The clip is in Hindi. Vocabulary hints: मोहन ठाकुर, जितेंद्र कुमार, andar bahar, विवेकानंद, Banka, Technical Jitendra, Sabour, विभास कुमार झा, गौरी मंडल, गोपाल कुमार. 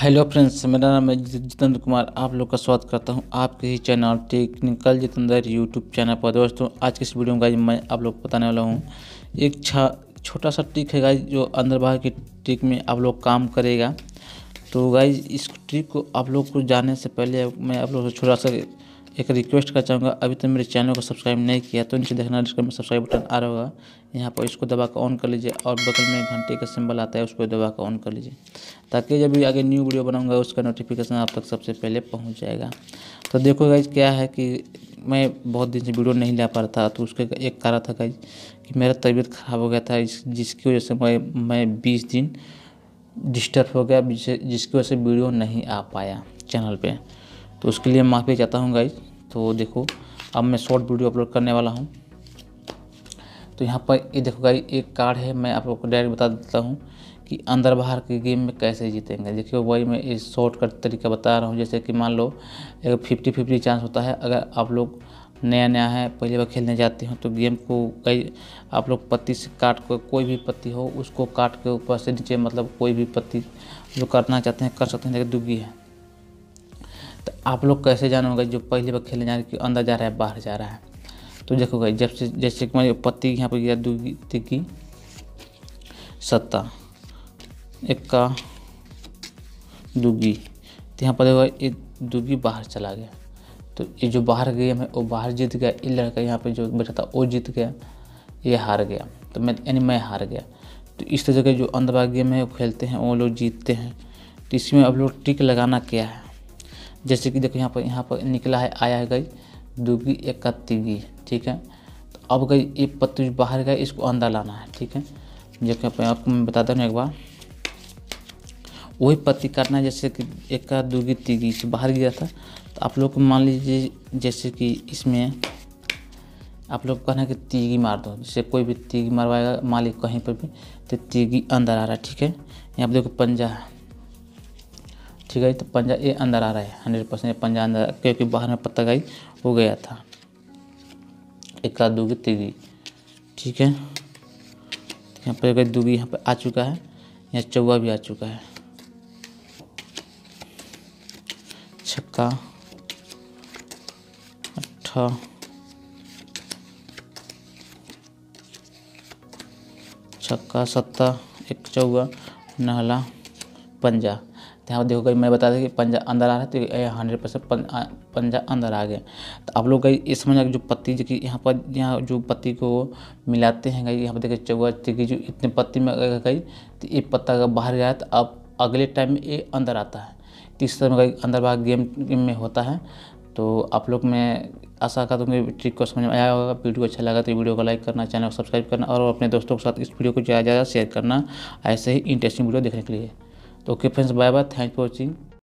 हेलो फ्रेंड्स, मेरा नाम है जितेंद्र कुमार। आप लोग का स्वागत करता हूं आपके ही channel technical Jitendra YouTube channel पर। दोस्तों, आज के इस वीडियो में गाइज मैं आप लोग को बताने वाला हूं एक छोटा सा ट्रिक है गाइज, जो अंदर बाहर की ट्रिक में आप लोग काम करेगा। तो गाइज इस ट्रिक को आप लोग को जानने से पहले मैं आप लोग को छोटा सा एक रिक्वेस्ट करना चाहूँगा। अभी तक तो मेरे चैनल को सब्सक्राइब नहीं किया तो नीचे देखना डिस्क्रिप्शन में सब्सक्राइब बटन आ रहा होगा, यहाँ पर इसको दबा कर ऑन कर लीजिए और बगल में घंटे का सिंबल आता है उसको दबा कर ऑन कर लीजिए, ताकि जब भी आगे न्यू वीडियो बनाऊंगा उसका नोटिफिकेशन आप तक सबसे पहले पहुँच जाएगा। तो देखो गाइज क्या है कि मैं बहुत दिन से वीडियो नहीं ला पा रहा था, तो उसका एक कारण था गाइज कि मेरा तबीयत ख़राब हो गया था, जिसकी वजह से मैं 20 दिन डिस्टर्ब हो गया, जिसकी वजह से वीडियो नहीं आ पाया चैनल पर, तो उसके लिए माफ़ी चाहता हूँ गाइज। तो देखो अब मैं शॉर्ट वीडियो अपलोड करने वाला हूँ। तो यहाँ पर ये देखो गाइज एक कार्ड है, मैं आप लोग को डायरेक्ट बता देता हूँ कि अंदर बाहर के गेम में कैसे जीतेंगे। देखिए वही मैं इस शॉर्ट का तरीका बता रहा हूँ। जैसे कि मान लो एक 50-50 चांस होता है। अगर आप लोग नया है, पहली बार खेलने जाते हो तो गेम को कई आप लोग पत्ती से काट कर, कोई भी पत्ती हो उसको काट के ऊपर से नीचे, मतलब कोई भी पत्ती जो करना चाहते हैं कर सकते हैं। जैसे दुग्गी है तो आप लोग कैसे जानोगे जो पहली बार खेलने जा रहे कि अंदर जा रहा है बाहर जा रहा है। तो देखो गाइस जब से जैसे कि मैं पत्ती यहाँ पर गया, दूगी तिक्की 7 1 दूगी, तो यहाँ पर देखो ये दूगी बाहर चला गया। तो ये जो बाहर गेम है वो बाहर जीत गया, ये लड़का यहाँ पे जो बैठा था वो जीत गया, ये हार गया, तो मैं हार गया। तो इस तरह के जो अंदर बाहर गेम है वो खेलते हैं, वो लोग जीतते हैं। तो इसमें आप लोग ट्रिक लगाना क्या है, जैसे कि देखो यहाँ पर निकला है, आया है गई दूगी 1 तिगी, ठीक है। तो अब गई ये पत्ती बाहर गई, इसको अंदर लाना है, ठीक है। जैसे आपको मैं बताता हूँ एक बार, वही पत्ती काटना है। जैसे कि 1 दूगी तिगी से बाहर गया था, तो आप लोग को मान लीजिए जैसे कि इसमें आप लोग कहना है कि तिगी मार दो, जैसे कोई भी तिगी मारवाएगा मालिक कहीं पर भी, तो तिगी अंदर आ रहा है, ठीक है। यहाँ पर देखो पंजा है, ठीक है, तो पंजा ये अंदर आ रहा है 100% पंजा अंदर, क्योंकि बाहर में पत्ता गाई हो गया था। 1 दूगी तिगी, ठीक है। यहाँ पर दूगी यहाँ पर आ चुका है, यहाँ चौवा भी आ चुका है, 6 8 6 7 1 चौवा नहला पंजा। यहाँ पर देखो गई मैं बता दें कि पंजा अंदर आ रहा है, तो ये 100% पंजा अंदर आ गया। तो आप लोग गई इस समझ जो पत्ती जो कि यहाँ जो पत्ती को मिलाते हैं गई, यहाँ पर देखिए चौवा तिगी जो इतने पत्ती में गई, तो ये पत्ता अगर बाहर गया तो अब अगले टाइम में ये अंदर आता है। तो इस तरह गई अंदर बाहर गेम में होता है। तो आप लोग मैं आशा करता हूँ कि ट्रिक को समझ में आया होगा। वीडियो अच्छा लगा तो वीडियो को लाइक करना, चैनल को सब्सक्राइब करना और अपने दोस्तों के साथ इस वीडियो को ज़्यादा से ज़्यादा शेयर करना, ऐसे ही इंटरेस्टिंग वीडियो देखने के लिए। तो okay friends, bye bye, thanks for watching.